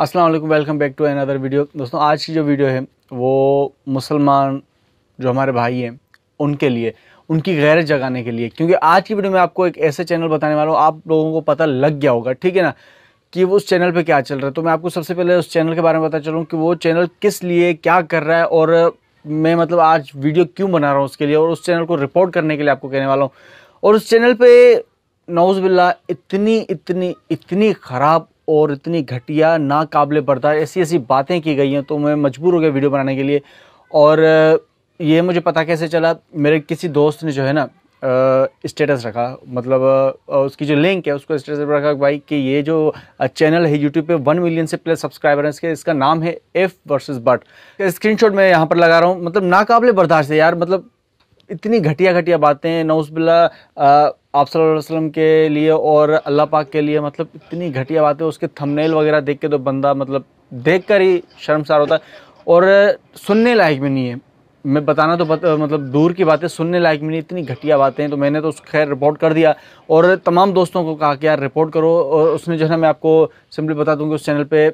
अस्सलाम वालेकुम, welcome back to another video. दोस्तों, आज की जो वीडियो है वो मुसलमान जो हमारे भाई हैं उनके लिए, उनकी गैरत जगाने के लिए, क्योंकि आज की वीडियो में आपको एक ऐसे चैनल बताने वाला हूँ, आप लोगों को पता लग गया होगा, ठीक है ना, कि वो उस चैनल पे क्या चल रहा है। तो मैं आपको सबसे पहले उस चैनल के बारे में बता चलूँ कि वो चैनल किस लिए क्या कर रहा है और मैं मतलब आज वीडियो क्यों बना रहा हूँ उसके लिए, और उस चैनल को रिपोर्ट करने के लिए आपको कहने वाला हूँ। और उस चैनल पर नौज़ुबिल्लाह इतनी इतनी इतनी ख़राब और इतनी घटिया नाकाबिले बर्दाश्त ऐसी ऐसी बातें की गई हैं, तो मैं मजबूर हो गया वीडियो बनाने के लिए। और ये मुझे पता कैसे चला, मेरे किसी दोस्त ने जो है ना स्टेटस रखा, मतलब उसकी जो लिंक है उसको स्टेटस रखा भाई कि ये जो चैनल है यूट्यूब पे 1 मिलियन से प्लस सब्सक्राइबर हैं इसके, इसका नाम है एफ वर्सेस बट। स्क्रीनशॉट मैं यहाँ पर लगा रहा हूँ। मतलब नाकाबिले बर्दाश्त है यार, मतलब इतनी घटिया घटिया बातें नौज़ुबिल्लाह आप सल्लल्लाहु अलैहि वसल्लम के लिए और अल्लाह पाक के लिए, मतलब इतनी घटिया बातें। उसके थंबनेल वगैरह देख के तो बंदा मतलब देखकर ही शर्मसार होता है और सुनने लायक भी नहीं है। मैं बताना तो मतलब दूर की बातें, सुनने लायक भी नहीं, इतनी घटिया बातें। तो मैंने तो उस खैर रिपोर्ट कर दिया और तमाम दोस्तों को कहा कि यार रिपोर्ट करो। और उसने जो है ना, मैं आपको सिंपली बता दूँ कि उस चैनल पर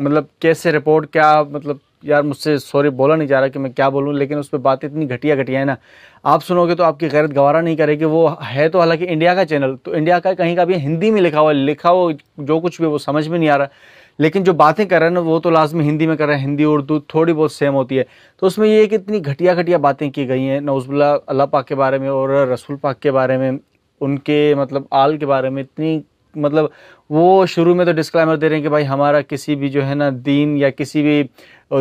मतलब कैसे रिपोर्ट, क्या मतलब यार मुझसे सॉरी बोला नहीं जा रहा कि मैं क्या बोलूँ, लेकिन उस पर बातें इतनी घटिया घटिया है ना, आप सुनोगे तो आपकी गैरत गवारा नहीं करेगी। वो है तो हालांकि इंडिया का चैनल, तो इंडिया का कहीं का भी हिंदी में लिखा हुआ है, लिखा हो जो कुछ भी वो समझ में नहीं आ रहा, लेकिन जो बातें कर रहे हैं ना वो तो लाजमी हिंदी में कर रहे हैं, हिंदी उर्दू थोड़ी बहुत सेम होती है। तो उसमें ये कि इतनी घटिया घटिया बातें की गई हैं नौज़ुबिल्लाह अल्लाह पाक के बारे में और रसूल पाक के बारे में, उनके मतलब आल के बारे में। इतनी मतलब वो शुरू में तो डिस्क्लेमर दे रहे हैं कि भाई हमारा किसी भी जो है ना दीन या किसी भी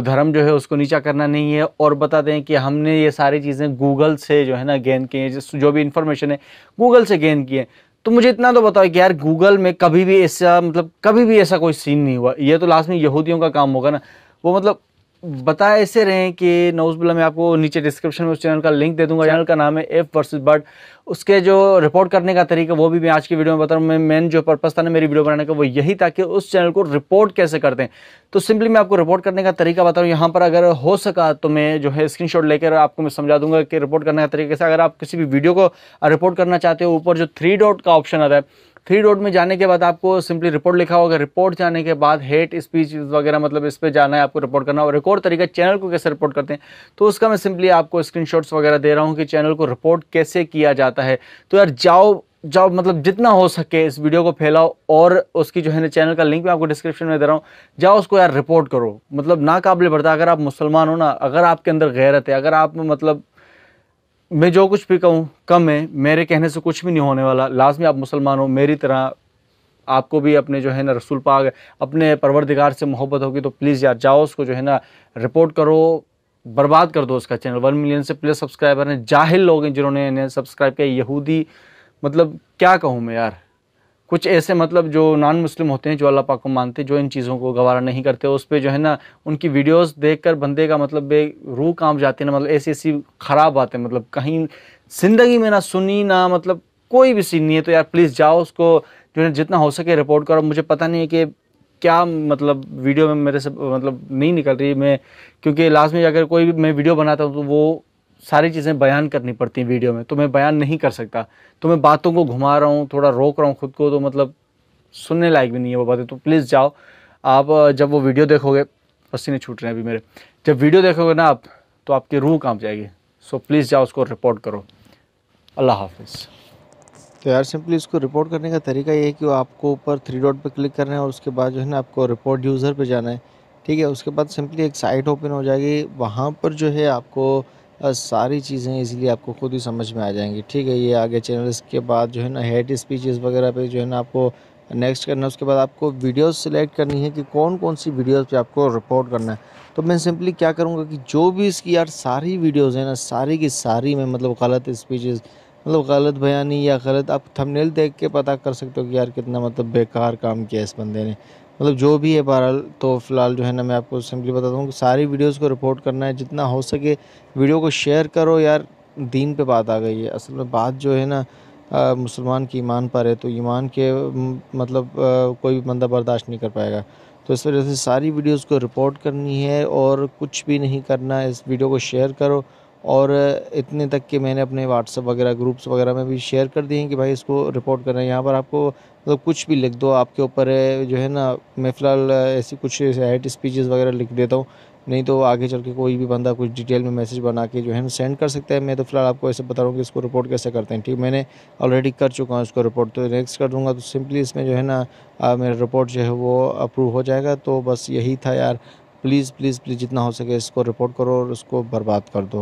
धर्म जो है उसको नीचा करना नहीं है, और बता दें कि हमने ये सारी चीज़ें गूगल से जो है ना गेन की हैं, जो भी इन्फॉर्मेशन है गूगल से गेन की है। तो मुझे इतना तो बताओ कि यार गूगल में कभी भी ऐसा मतलब कभी भी ऐसा कोई सीन नहीं हुआ। ये तो लास्ट में यहूदियों का काम होगा ना, वो मतलब बता ऐसे रहे हैं कि नौज़ुबिल्लाह, मैं आपको नीचे डिस्क्रिप्शन में उस चैनल का लिंक दे दूंगा। चैनल का नाम है एफ वर्सेस बट। उसके जो रिपोर्ट करने का तरीका वो भी मैं आज की वीडियो में बता रहा हूँ। मेन जो पर्पस था ना मेरी वीडियो बनाने का वो यही था कि उस चैनल को रिपोर्ट कैसे करते हैं। तो सिंपली मैं आपको रिपोर्ट करने का तरीका बता रहा हूँ। यहाँ पर अगर हो सका तो मैं जो है स्क्रीनशॉट लेकर आपको मैं समझा दूंगा कि रिपोर्ट करने का तरीके से। अगर आप किसी भी वीडियो को रिपोर्ट करना चाहते हो, ऊपर जो 3 डॉट का ऑप्शन आता है, 3 डॉट में जाने के बाद आपको सिंपली रिपोर्ट लिखा होगा, रिपोर्ट जाने के बाद हेट स्पीच वगैरह मतलब इस पे जाना है आपको, रिपोर्ट करना। और एक और तरीका चैनल को कैसे रिपोर्ट करते हैं, तो उसका मैं सिंपली आपको स्क्रीनशॉट्स वगैरह दे रहा हूँ कि चैनल को रिपोर्ट कैसे किया जाता है। तो यार जाओ मतलब जितना हो सके इस वीडियो को फैलाओ, और उसकी जो है ना चैनल का लिंक भी आपको डिस्क्रिप्शन में दे रहा हूँ, जाओ उसको यार रिपोर्ट करो। मतलब नाकाबिले बर्दाश्त, अगर आप मुसलमान हो ना, अगर आपके अंदर गैरत है, अगर आप मतलब मैं जो कुछ भी कहूँ कम है, मेरे कहने से कुछ भी नहीं होने वाला। लाजमी आप मुसलमान हो, मेरी तरह आपको भी अपने जो है ना रसूल पाक, अपने परवरदिगार से मोहब्बत होगी, तो प्लीज़ यार जाओ उसको जो है ना रिपोर्ट करो, बर्बाद कर दो उसका चैनल। 1 मिलियन से प्लस सब्सक्राइबर हैं, जाहिल लोग हैं जिन्होंने इन्हें सब्सक्राइब किया, यहूदी, मतलब क्या कहूँ मैं यार, कुछ ऐसे मतलब जो नॉन मुस्लिम होते हैं, जो अल्लाह पाक को मानते हैं, जो इन चीज़ों को गवारा नहीं करते, उस पर जो है ना उनकी वीडियोस देखकर बंदे का मतलब रूह कांप जाती है ना। मतलब ऐसी ऐसी ख़राब बातें मतलब कहीं ज़िंदगी में ना सुनी ना, मतलब कोई भी सीन नहीं है। तो यार प्लीज़ जाओ उसको जो है जितना हो सके रिपोर्ट करो। मुझे पता नहीं है कि क्या मतलब वीडियो में मेरे से मतलब नहीं निकल रही मैं, क्योंकि लास्ट में अगर कोई भी मैं वीडियो बनाता हूँ तो वो सारी चीज़ें बयान करनी पड़ती हैं वीडियो में, तो मैं बयान नहीं कर सकता, तो मैं बातों को घुमा रहा हूँ, थोड़ा रोक रहा हूँ खुद को, तो मतलब सुनने लायक भी नहीं है वो बातें। तो प्लीज़ जाओ आप, जब वो वीडियो देखोगे, पसीने छूट रहे हैं अभी मेरे, जब वीडियो देखोगे ना आप तो आपकी रूह कांप जाएगी। सो प्लीज़ जाओ उसको रिपोर्ट करो। अल्लाह हाफिज़। तो यार सिंपली इसको रिपोर्ट करने का तरीका ये है कि आपको ऊपर 3 डॉट पर क्लिक करना है और उसके बाद जो है ना आपको रिपोर्ट यूज़र पर जाना है, ठीक है। उसके बाद सिंपली एक साइट ओपन हो जाएगी, वहाँ पर जो है आपको सारी चीज़ें इजीली आपको खुद ही समझ में आ जाएंगी, ठीक है। ये आगे चैनल, इसके बाद जो है ना हेट स्पीचेस वगैरह पे जो है ना आपको नेक्स्ट करना है। उसके बाद आपको वीडियोस सिलेक्ट करनी है कि कौन कौन सी वीडियोस पे आपको रिपोर्ट करना है। तो मैं सिंपली क्या करूँगा कि जो भी इसकी यार सारी वीडियोस है ना, सारी की सारी में मतलब गलत स्पीचेस, मतलब गलत बयानी या गलत, आप थंबनेल देख के पता कर सकते हो कि यार कितना मतलब बेकार काम किया इस बंदे ने, मतलब जो भी है। बहरहाल तो फ़िलहाल जो है ना मैं आपको सिंपली बताता हूँ कि सारी वीडियोस को रिपोर्ट करना है, जितना हो सके वीडियो को शेयर करो। यार दीन पे बात आ गई है, असल में बात जो है ना मुसलमान की ईमान पर है, तो ईमान के मतलब कोई भी बंदा बर्दाश्त नहीं कर पाएगा। तो इस वजह से सारी वीडियोस को रिपोर्ट करनी है और कुछ भी नहीं करना, इस वीडियो को शेयर करो और इतने तक कि मैंने अपने व्हाट्सअप वगैरह ग्रुप्स वगैरह में भी शेयर कर दिए हैं कि भाई इसको रिपोर्ट करना है। यहाँ पर आपको मतलब कुछ भी लिख दो, आपके ऊपर है जो है ना। मैं फ़िलहाल ऐसी कुछ हेट स्पीचेस वगैरह लिख देता हूँ, नहीं तो आगे चल के कोई भी बंदा कुछ डिटेल में मैसेज बना के जो है ना सेंड कर सकता है। मैं तो फ़िलहाल आपको ऐसे बता रहा हूँ कि इसको रिपोर्ट कैसे करते हैं। ठीक, मैंने ऑलरेडी कर चुका हूँ इसको रिपोर्ट, तो नेक्स्ट कर दूँगा तो सिंपली इसमें जो है ना मेरा रिपोर्ट जो है वो अप्रूव हो जाएगा। तो बस यही था यार, प्लीज़ प्लीज़ प्लीज़ जितना हो सके इसको रिपोर्ट करो और उसको बर्बाद कर दो।